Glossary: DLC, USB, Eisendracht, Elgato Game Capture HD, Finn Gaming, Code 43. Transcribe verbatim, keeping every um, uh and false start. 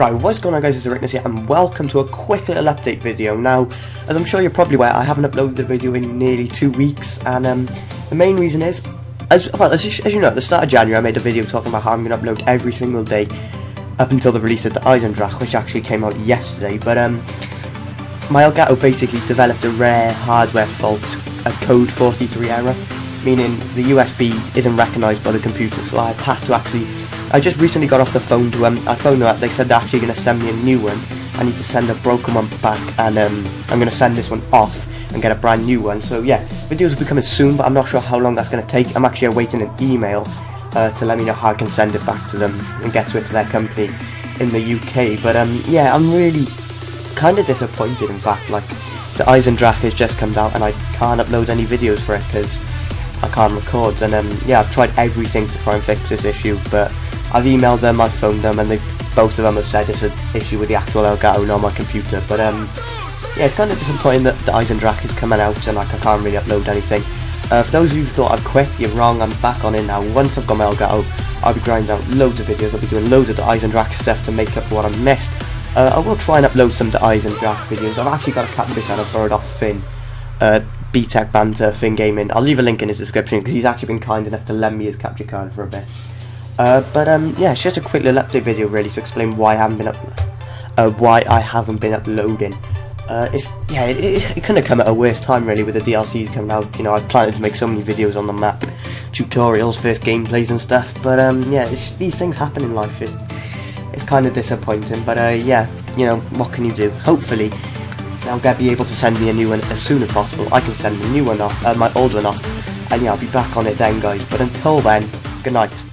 Right, what's going on guys, it's Eric here and welcome to a quick little update video. Now, as I'm sure you're probably aware, I haven't uploaded a video in nearly two weeks and um, the main reason is, as, well, as, as you know, at the start of January I made a video talking about how I'm going to upload every single day up until the release of the Eisendracht, which actually came out yesterday, but um, my Elgato basically developed a rare hardware fault, a code forty-three error, meaning the U S B isn't recognised by the computer, so I've had to actually... I just recently got off the phone to um, I phoned them up. They said they're actually going to send me a new one. I need to send a broken one back, and um, I'm going to send this one off and get a brand new one. So yeah, videos will be coming soon, but I'm not sure how long that's going to take. I'm actually awaiting an email uh, to let me know how I can send it back to them and get to it to their company in the U K. But um, yeah, I'm really kind of disappointed. In fact, like the Eisendracht has just come out, and I can't upload any videos for it because I can't record. And um, yeah, I've tried everything to try and fix this issue, but I've emailed them, I've phoned them, and they, both of them have said it's an issue with the actual Elgato, not my computer. But um, yeah, it's kind of disappointing that the Eisendracht is coming out and like I can't really upload anything. Uh, for those of you who thought I'd quit, you're wrong, I'm back on it now. Once I've got my Elgato, I'll be grinding out loads of videos, I'll be doing loads of the Eisendracht stuff to make up for what I missed. Uh, I will try and upload some of the Eisendracht videos. I've actually got a catfish that I borrowed off Finn, uh, B TEC Banter, Finn Gaming. I'll leave a link in his description because he's actually been kind enough to lend me his capture card for a bit. Uh, but um, yeah, it's just a quick little update video really to explain why I haven't been up, uh, why I haven't been uploading. Uh, it's yeah, it, it, it couldn't have come at a worse time really with the D L Cs coming out. You know, I planned to make so many videos on the map, tutorials, first gameplays and stuff. But um, yeah, it's, these things happen in life. It, it's kind of disappointing, but uh, yeah, you know, what can you do? Hopefully, they'll be able to send me a new one as soon as possible. I can send the new one off, uh, my old one off, and yeah, I'll be back on it then, guys. But until then, good night.